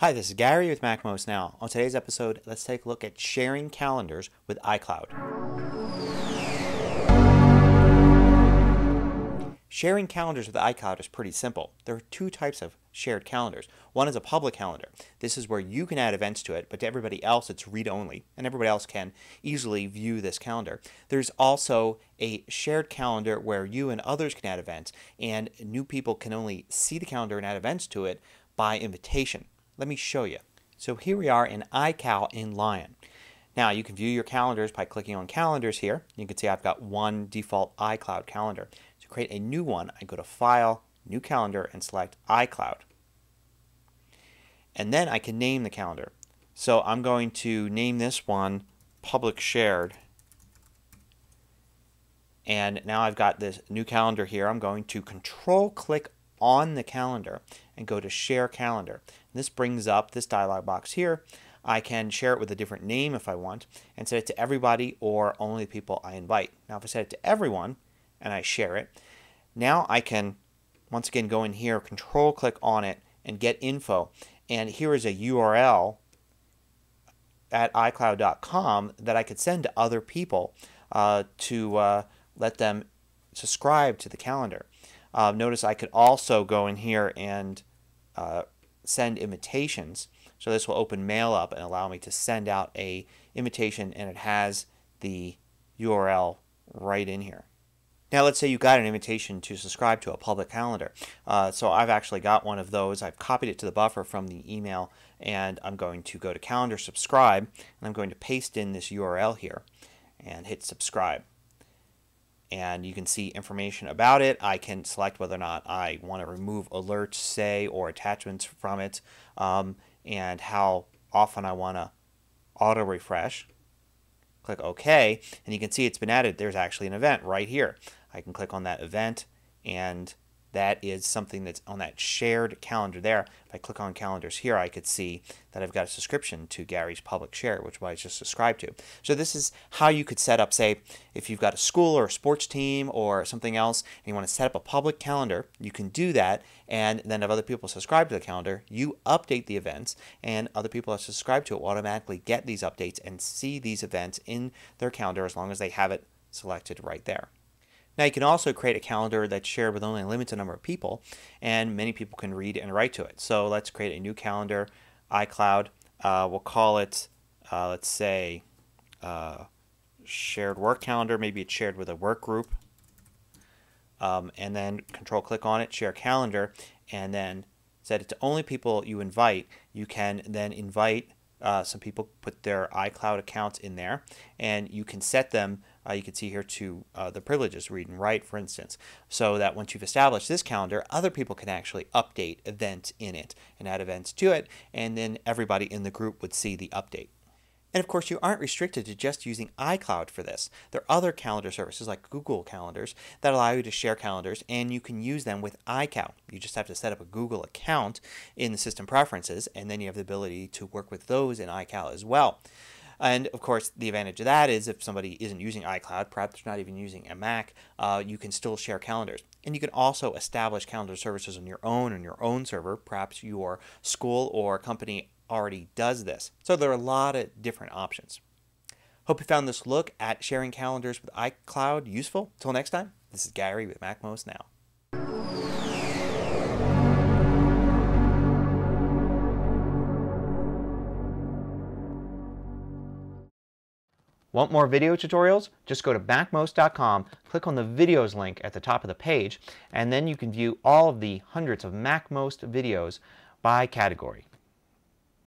Hi, this is Gary with MacMost Now. On today's episode, let's take a look at sharing calendars with iCloud. Sharing calendars with iCloud is pretty simple. There are two types of shared calendars. One is a public calendar. This is where you can add events to it, but to everybody else it's read-only, and everybody else can easily view this calendar. There's also a shared calendar where you and others can add events, and new people can only see the calendar and add events to it by invitation. Let me show you. So here we are in iCal in Lion. Now you can view your calendars by clicking on calendars here. You can see I've got one default iCloud calendar. To create a new one, I go to File, New Calendar, and select iCloud. And then I can name the calendar. So I'm going to name this one Public Shared. And now I've got this new calendar here. I'm going to control click on the calendar and go to Share Calendar. This brings up this dialog box here. I can share it with a different name if I want and set it to everybody or only the people I invite. Now if I set it to everyone and I share it, now I can once again go in here, control click on it, and get info. And here is a URL at iCloud.com that I could send to other people to let them subscribe to the calendar. Notice I could also go in here and send invitations. So this will open mail up and allow me to send out a invitation, and it has the URL right in here. Now let's say you got an invitation to subscribe to a public calendar. So I've actually got one of those. I've copied it to the buffer from the email, and I'm going to go to calendar subscribe, and I'm going to paste in this URL here and hit subscribe. And you can see information about it. I can select whether or not I want to remove alerts, say, or attachments from it, and how often I want to auto refresh. Click OK, and you can see it's been added. There's actually an event right here. I can click on that event, and that is something that's on that shared calendar there. If I click on calendars here, I could see that I've got a subscription to Gary's Public Share, which I just subscribed to. So this is how you could set up, say, if you've got a school or a sports team or something else and you want to set up a public calendar, you can do that and then have other people subscribe to the calendar. You update the events, and other people that subscribe to it will automatically get these updates and see these events in their calendar as long as they have it selected right there. Now you can also create a calendar that's shared with only a limited number of people, and many people can read and write to it. So let's create a new calendar, iCloud. We'll call it, let's say, shared work calendar. Maybe it's shared with a work group. And then control click on it, share calendar, and then set it to only people you invite. You can then invite some people, put their iCloud accounts in there, and you can set them, you can see here, to the privileges, read and write, for instance, so that once you've established this calendar, other people can actually update events in it and add events to it, and then everybody in the group would see the update. And of course you aren't restricted to just using iCloud for this. There are other calendar services like Google calendars that allow you to share calendars, and you can use them with iCal. You just have to set up a Google account in the system preferences, and then you have the ability to work with those in iCal as well. And of course the advantage of that is if somebody isn't using iCloud, perhaps not even using a Mac, you can still share calendars. And you can also establish calendar services on your own server. Perhaps your school or company already does this. So there are a lot of different options. Hope you found this look at sharing calendars with iCloud useful. Until next time, this is Gary with MacMost Now. Want more video tutorials? Just go to MacMost.com, click on the videos link at the top of the page, and then you can view all of the hundreds of MacMost videos by category.